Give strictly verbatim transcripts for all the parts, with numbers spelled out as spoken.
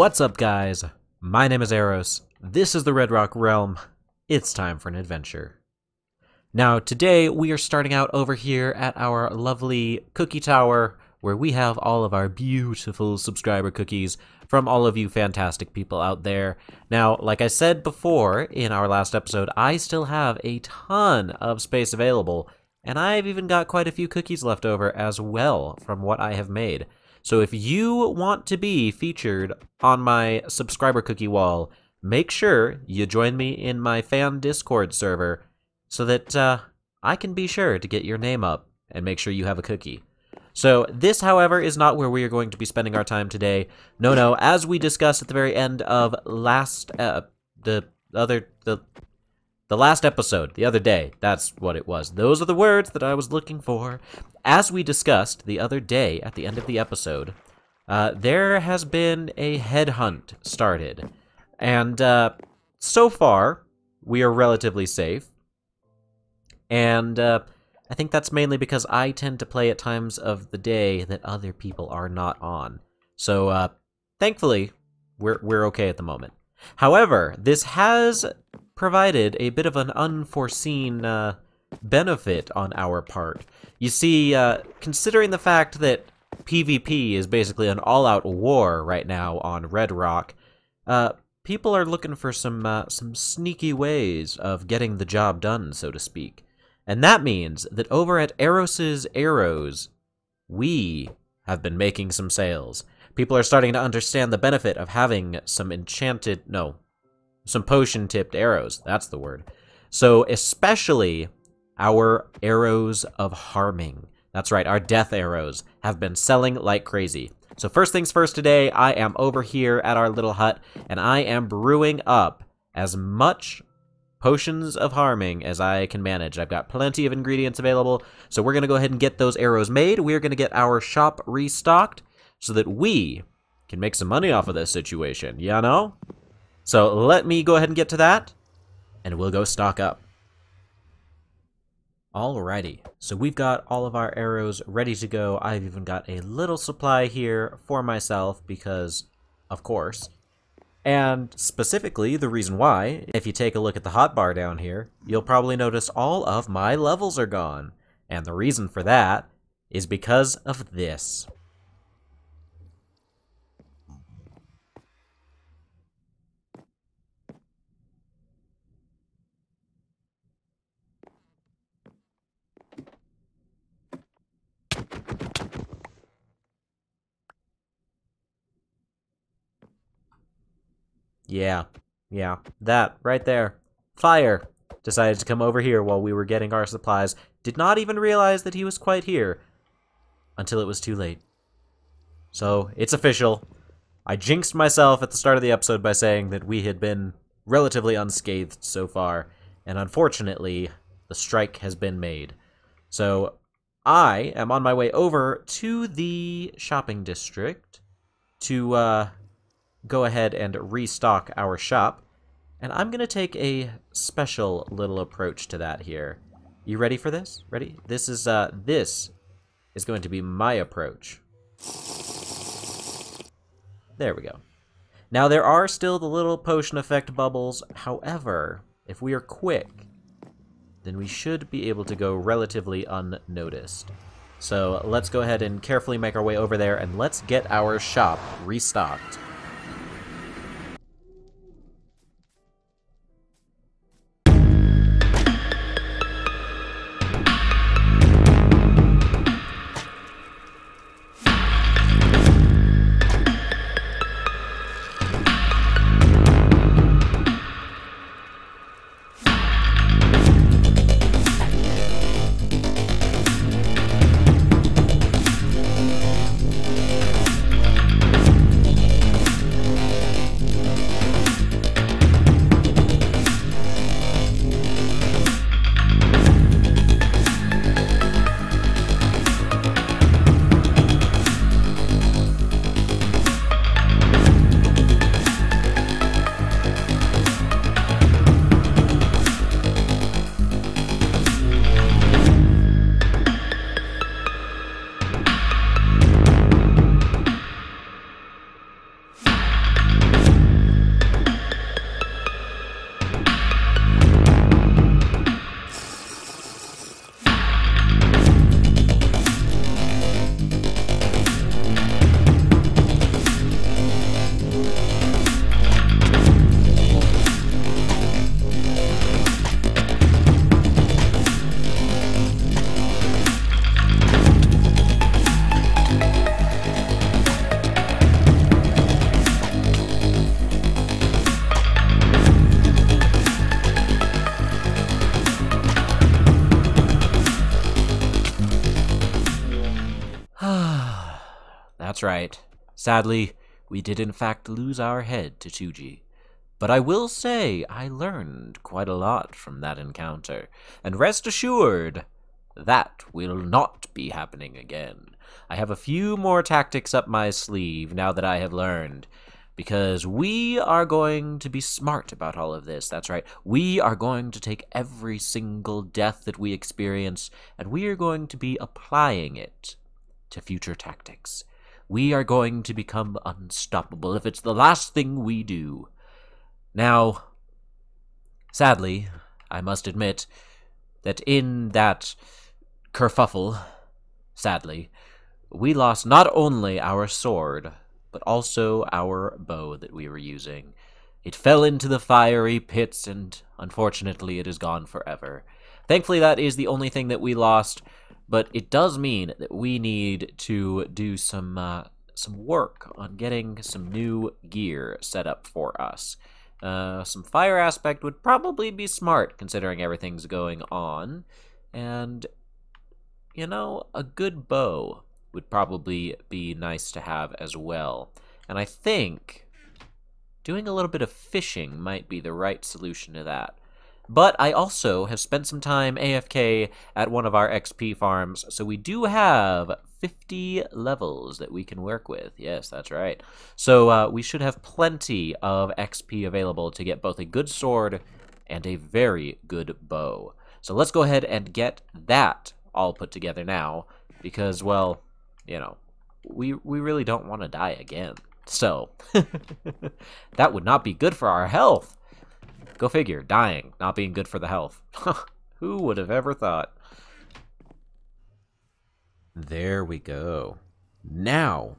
What's up, guys? My name is Eros. This is the Red Rock Realm. It's time for an adventure. Now, today we are starting out over here at our lovely cookie tower, where we have all of our beautiful subscriber cookies from all of you fantastic people out there. Now, like I said before in our last episode, I still have a ton of space available, and I've even got quite a few cookies left over as well from what I have made. So if you want to be featured on my subscriber cookie wall, make sure you join me in my fan Discord server so that uh, I can be sure to get your name up and make sure you have a cookie. So this, however, is not where we are going to be spending our time today. No, no, as we discussed at the very end of last, uh, the other, the, the last episode, the other day, that's what it was. Those are the words that I was looking for. As we discussed the other day at the end of the episode, uh, there has been a headhunt started. And uh, so far, we are relatively safe. And uh, I think that's mainly because I tend to play at times of the day that other people are not on. So uh, thankfully, we're, we're okay at the moment. However, this has provided a bit of an unforeseen uh, benefit on our part. You see, uh, considering the fact that PvP is basically an all-out war right now on Red Rock, uh, people are looking for some uh, some sneaky ways of getting the job done, so to speak. And that means that over at Eros's Arrows, we have been making some sales. People are starting to understand the benefit of having some enchanted, no, some potion-tipped arrows. That's the word. So especially our arrows of harming. That's right, our death arrows have been selling like crazy. So first things first today, I am over here at our little hut, and I am brewing up as much potions of harming as I can manage. I've got plenty of ingredients available, so we're going to go ahead and get those arrows made. We're going to get our shop restocked so that we can make some money off of this situation, you know? So let me go ahead and get to that, and we'll go stock up. Alrighty, so we've got all of our arrows ready to go. I've even got a little supply here for myself because, of course. And specifically, the reason why, if you take a look at the hotbar down here, you'll probably notice all of my levels are gone. And the reason for that is because of this. Yeah, yeah, that right there. Fire decided to come over here while we were getting our supplies. Did not even realize that he was quite here until it was too late. So it's official. I jinxed myself at the start of the episode by saying that we had been relatively unscathed so far, and unfortunately, the strike has been made. So I am on my way over to the shopping district to, uh, go ahead and restock our shop, and I'm gonna take a special little approach to that here. You ready for this? Ready? This is uh this is going to be my approach. There we go. Now there are still the little potion effect bubbles, however, if we are quick, then we should be able to go relatively unnoticed. So let's go ahead and carefully make our way over there, and let's get our shop restocked. That's right. Sadly, we did in fact lose our head to Chuji. But I will say I learned quite a lot from that encounter, and rest assured, that will not be happening again. I have a few more tactics up my sleeve now that I have learned, because we are going to be smart about all of this. That's right. We are going to take every single death that we experience, and we are going to be applying it to future tactics. We are going to become unstoppable if it's the last thing we do. Now, sadly, I must admit that in that kerfuffle, sadly, we lost not only our sword, but also our bow that we were using. It fell into the fiery pits, and unfortunately it is gone forever. Thankfully, that is the only thing that we lost, but it does mean that we need to do some, uh, some work on getting some new gear set up for us. Uh, some fire aspect would probably be smart, considering everything's going on. And, you know, a good bow would probably be nice to have as well. And I think doing a little bit of fishing might be the right solution to that. But I also have spent some time A F K at one of our X P farms, so we do have fifty levels that we can work with. Yes, that's right. So uh, we should have plenty of X P available to get both a good sword and a very good bow. So let's go ahead and get that all put together now, because, well, you know, we, we really don't want to die again. So that would not be good for our health. Go figure, dying, not being good for the health. Who would have ever thought? There we go. Now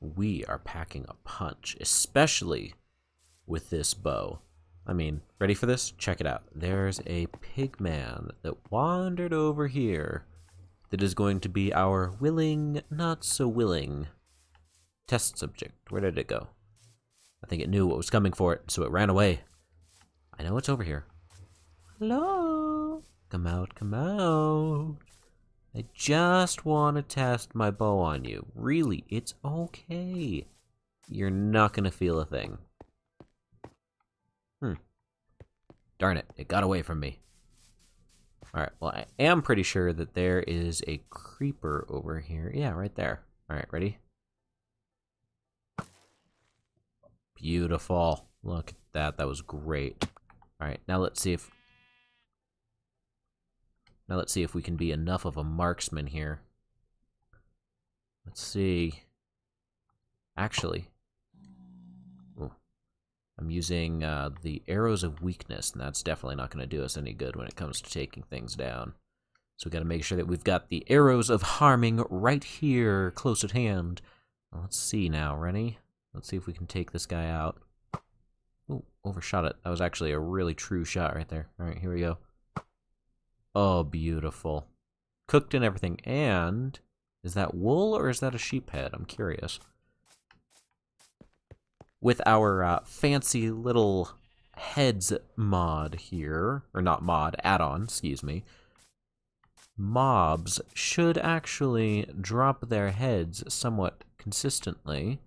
we are packing a punch, especially with this bow. I mean, ready for this? Check it out. There's a pigman that wandered over here that is going to be our willing, not so willing test subject. Where did it go? I think it knew what was coming for it, so it ran away. I know it's over here. Hello? Come out, come out. I just want to test my bow on you. Really, it's okay. You're not going to feel a thing. Hmm. Darn it, it got away from me. Alright, well, I am pretty sure that there is a creeper over here. Yeah, right there. Alright, ready? Beautiful. Look at that. That was great. Alright, now let's see if... Now let's see if we can be enough of a marksman here. Let's see. Actually. Ooh, I'm using uh, the arrows of weakness, and that's definitely not going to do us any good when it comes to taking things down. So we've got to make sure that we've got the arrows of harming right here, close at hand. Let's see now, ready? Let's see if we can take this guy out. Ooh, overshot it. That was actually a really true shot right there. Alright, here we go. Oh, beautiful. Cooked and everything. And is that wool or is that a sheep head? I'm curious. With our uh, fancy little heads mod here, or not mod, add-on, excuse me, mobs should actually drop their heads somewhat consistently.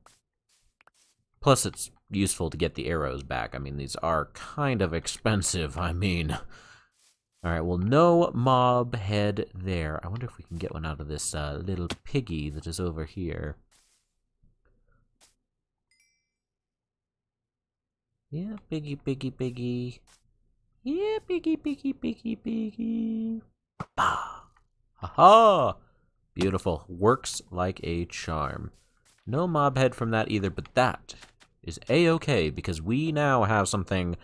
Plus, it's useful to get the arrows back. I mean, these are kind of expensive, I mean. Alright, well, no mob head there. I wonder if we can get one out of this uh, little piggy that is over here. Yeah, piggy, piggy, piggy. Yeah, piggy, piggy, piggy, piggy. Bah! Ha-ha! Beautiful. Works like a charm. No mob head from that either, but that is a-okay, because we now have something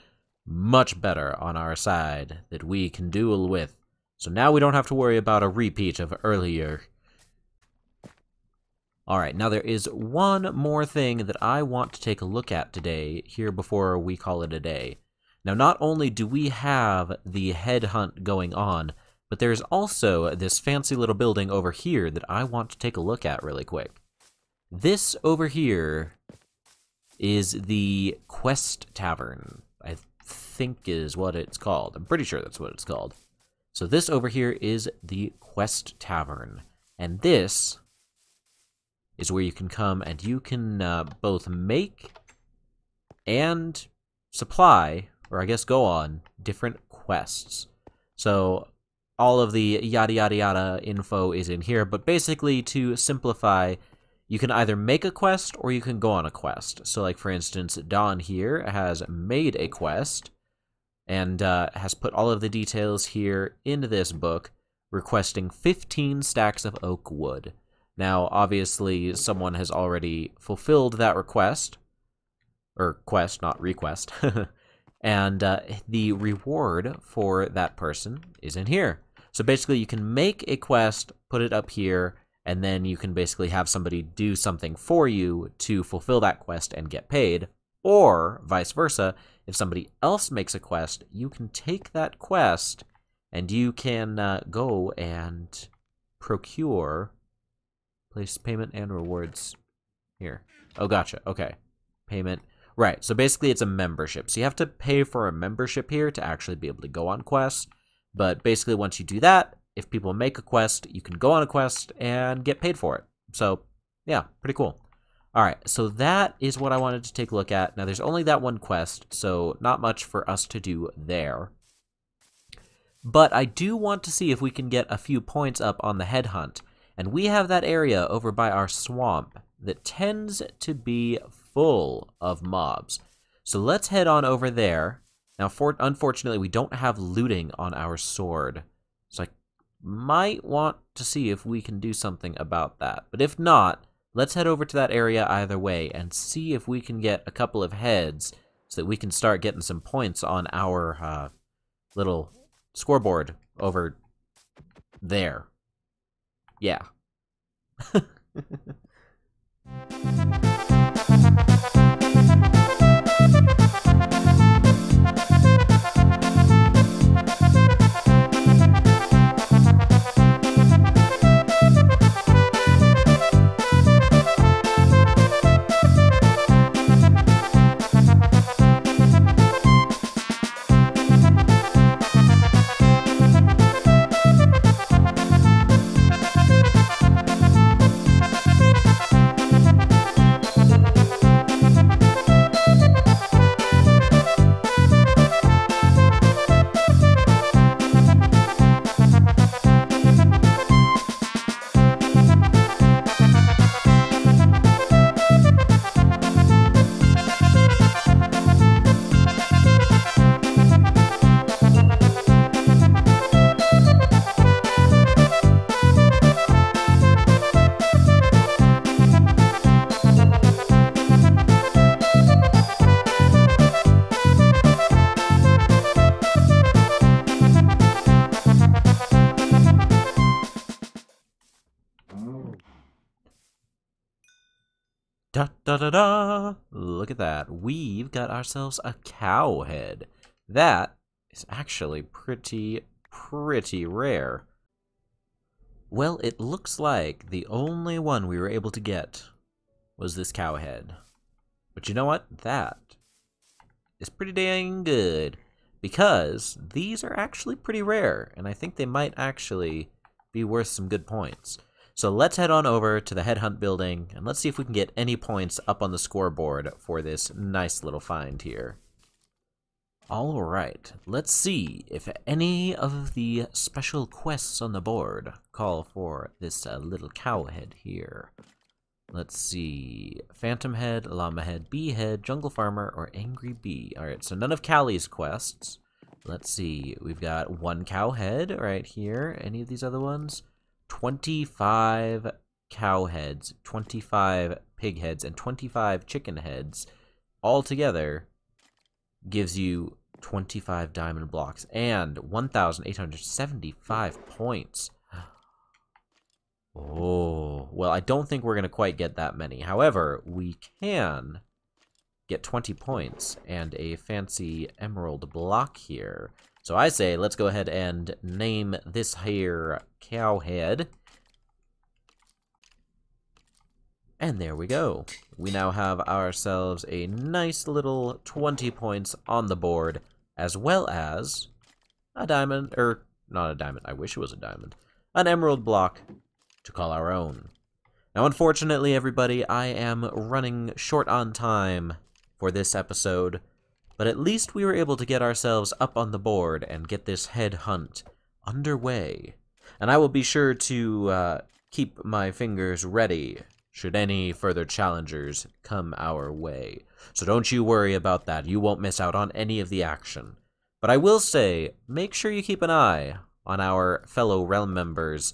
much better on our side that we can duel with. So now we don't have to worry about a repeat of earlier. Alright, now there is one more thing that I want to take a look at today, here before we call it a day. Now not only do we have the headhunt going on, but there is also this fancy little building over here that I want to take a look at really quick. This over here is the Quest Tavern, I think is what it's called. I'm pretty sure that's what it's called. So this over here is the Quest Tavern, and this is where you can come and you can uh, both make and supply, or I guess go on, different quests. So all of the yada yada yada info is in here, but basically to simplify, you can either make a quest or you can go on a quest. So like for instance, Dawn here has made a quest and uh, has put all of the details here into this book, requesting fifteen stacks of oak wood. Now, obviously, someone has already fulfilled that request, or quest, not request, and uh, the reward for that person is in here. So basically, you can make a quest, put it up here, and then you can basically have somebody do something for you to fulfill that quest and get paid, or vice versa. If somebody else makes a quest, you can take that quest and you can uh, go and procure, place payment and rewards here. Oh, gotcha. Okay. Payment. Right. So basically it's a membership. So you have to pay for a membership here to actually be able to go on quests. But basically once you do that, if people make a quest, you can go on a quest and get paid for it. So yeah, pretty cool. All right. So that is what I wanted to take a look at. Now there's only that one quest, so not much for us to do there. But I do want to see if we can get a few points up on the headhunt. And we have that area over by our swamp that tends to be full of mobs. So let's head on over there. Now, for, unfortunately, we don't have looting on our sword. So I might want to see if we can do something about that. But if not, let's head over to that area either way and see if we can get a couple of heads so that we can start getting some points on our uh, little scoreboard over there. Yeah. Da, da, da, da. Look at that. We've got ourselves a cow head. That is actually pretty, pretty rare. Well, it looks like the only one we were able to get was this cow head. But you know what? That is pretty dang good, because these are actually pretty rare, and I think they might actually be worth some good points. So let's head on over to the headhunt building, and let's see if we can get any points up on the scoreboard for this nice little find here. All right, let's see if any of the special quests on the board call for this uh, little cow head here. Let's see, Phantom Head, Llama Head, Bee Head, Jungle Farmer, or Angry Bee. All right, so none of Callie's quests. Let's see, we've got one cow head right here. Any of these other ones? twenty-five cow heads, twenty-five pig heads, and twenty-five chicken heads all together gives you twenty-five diamond blocks and one thousand eight hundred seventy-five points. Oh, well, I don't think we're going to quite get that many. However, we can get twenty points and a fancy emerald block here. So I say, let's go ahead and name this here cow head. And there we go. We now have ourselves a nice little twenty points on the board, as well as a diamond, or not a diamond, I wish it was a diamond, an emerald block to call our own. Now, unfortunately, everybody, I am running short on time for this episode, but at least we were able to get ourselves up on the board and get this head hunt underway. And I will be sure to uh, keep my fingers ready should any further challengers come our way. So don't you worry about that. You won't miss out on any of the action. But I will say, make sure you keep an eye on our fellow Realm members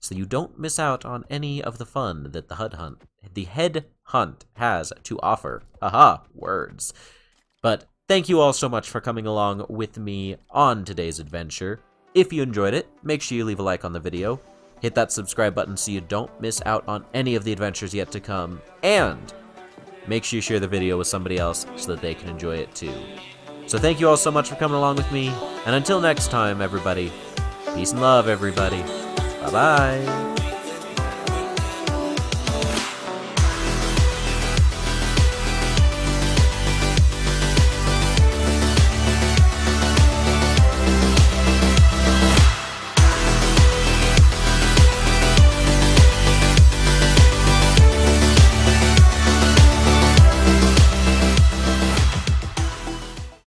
so you don't miss out on any of the fun that the H U D hunt, the head hunt has to offer. Haha, words. But thank you all so much for coming along with me on today's adventure. If you enjoyed it, make sure you leave a like on the video. Hit that subscribe button so you don't miss out on any of the adventures yet to come. And make sure you share the video with somebody else so that they can enjoy it too. So thank you all so much for coming along with me. And until next time, everybody, peace and love, everybody. Bye-bye.